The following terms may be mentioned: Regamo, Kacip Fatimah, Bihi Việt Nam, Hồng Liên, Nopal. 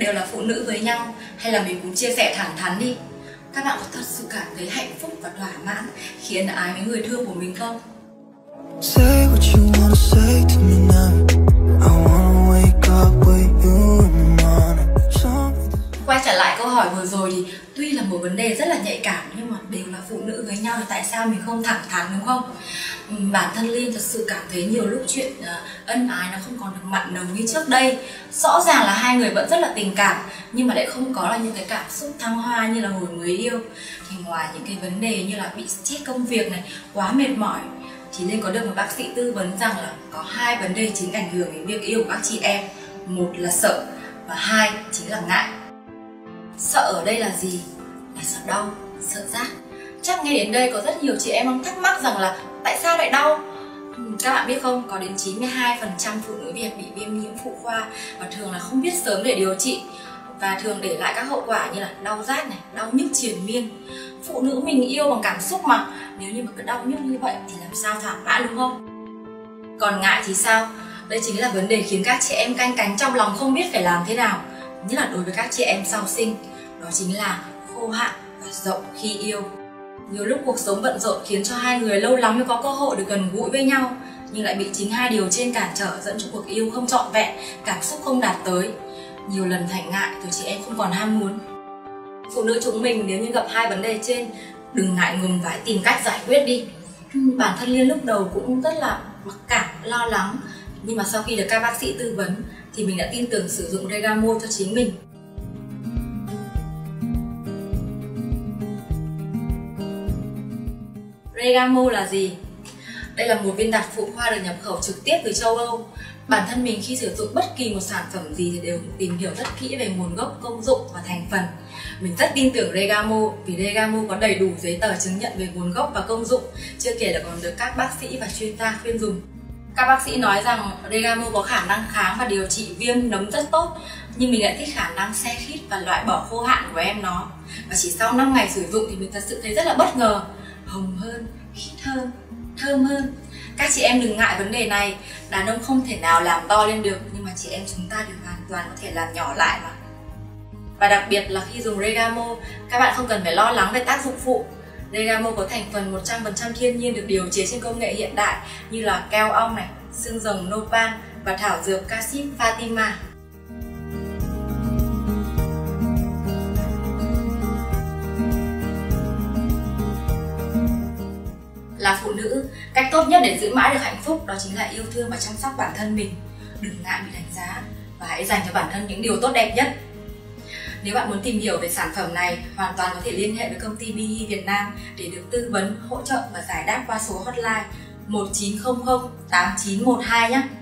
đều là phụ nữ với nhau, hay là mình cũng chia sẻ thẳng thắn đi. Các bạn có thật sự cảm thấy hạnh phúc và thỏa mãn khi ân ái với người thương của mình không? Quay trở lại câu hỏi vừa rồi thì tuy là một vấn đề rất là nhạy cảm, nhưng mà đều là phụ nữ với nhau thì tại sao mình không thẳng thắn, đúng không? Bản thân Liên thật sự cảm thấy nhiều lúc chuyện ân ái nó không còn được mặn nồng như trước đây. Rõ ràng là hai người vẫn rất là tình cảm, nhưng mà lại không có là những cái cảm xúc thăng hoa như là hồi mới yêu. Thì ngoài những cái vấn đề như là bị stress công việc này, quá mệt mỏi, thì Liên có được một bác sĩ tư vấn rằng là có hai vấn đề chính ảnh hưởng đến việc yêu của các chị em. Một là sợ và hai chính là ngại. Sợ ở đây là gì? Là sợ đau, sợ rát. Chắc nghe đến đây có rất nhiều chị em đang thắc mắc rằng là tại sao lại đau? Các bạn biết không, có đến 92% phụ nữ Việt bị viêm nhiễm phụ khoa và thường là không biết sớm để điều trị, và thường để lại các hậu quả như là đau rát này, đau nhức triền miên. Phụ nữ mình yêu bằng cảm xúc mà, nếu như mà cứ đau nhức như vậy thì làm sao thỏa mãn, đúng không? Còn ngại thì sao? Đây chính là vấn đề khiến các chị em canh cánh trong lòng không biết phải làm thế nào, nhất là đối với các chị em sau sinh. Đó chính là khô hạn và rộng khi yêu. Nhiều lúc cuộc sống bận rộn khiến cho hai người lâu lắm mới có cơ hội được gần gũi với nhau, nhưng lại bị chính hai điều trên cản trở, dẫn cho cuộc yêu không trọn vẹn, cảm xúc không đạt tới. Nhiều lần thành ngại rồi chị em không còn ham muốn. Phụ nữ chúng mình nếu như gặp hai vấn đề trên, đừng ngại ngùng và tìm cách giải quyết đi. Bản thân Liên lúc đầu cũng rất là mặc cảm, lo lắng, nhưng mà sau khi được các bác sĩ tư vấn thì mình đã tin tưởng sử dụng Regamo cho chính mình. Regamo là gì? Đây là một viên đặt phụ khoa được nhập khẩu trực tiếp từ châu Âu. Bản thân mình khi sử dụng bất kỳ một sản phẩm gì thì đều tìm hiểu rất kỹ về nguồn gốc, công dụng và thành phần. Mình rất tin tưởng Regamo vì Regamo có đầy đủ giấy tờ chứng nhận về nguồn gốc và công dụng, chưa kể là còn được các bác sĩ và chuyên gia khuyên dùng. Các bác sĩ nói rằng Regamo có khả năng kháng và điều trị viêm nấm rất tốt, nhưng mình lại thích khả năng xe khít và loại bỏ khô hạn của em nó. Và chỉ sau 5 ngày sử dụng thì mình thật sự thấy rất là bất ngờ, hồng hơn, khít hơn, thơm hơn. Các chị em đừng ngại vấn đề này, đàn ông không thể nào làm to lên được, nhưng mà chị em chúng ta đều hoàn toàn có thể làm nhỏ lại mà. Và đặc biệt là khi dùng Regamo, các bạn không cần phải lo lắng về tác dụng phụ. Regamo có thành phần 100% thiên nhiên được điều chế trên công nghệ hiện đại như là keo ong này, xương rồng nopal và thảo dược Kacip Fatimah. Là phụ nữ, cách tốt nhất để giữ mãi được hạnh phúc đó chính là yêu thương và chăm sóc bản thân mình. Đừng ngại bị đánh giá và hãy dành cho bản thân những điều tốt đẹp nhất. Nếu bạn muốn tìm hiểu về sản phẩm này, hoàn toàn có thể liên hệ với công ty Bihi Việt Nam để được tư vấn, hỗ trợ và giải đáp qua số hotline 1900 8912 nhé.